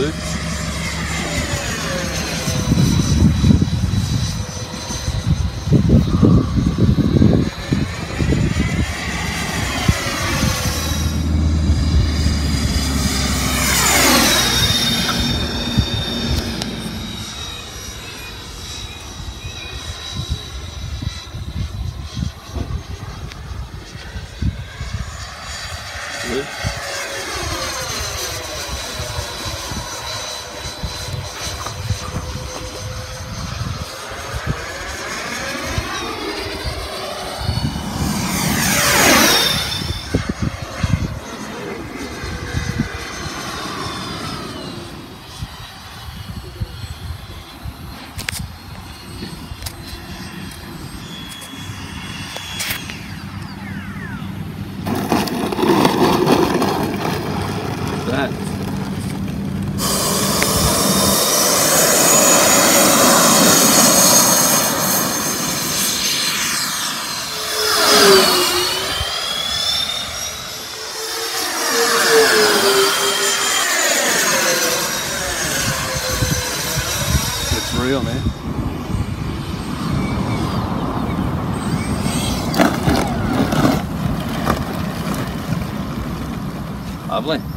dude. Real, man. Lovely.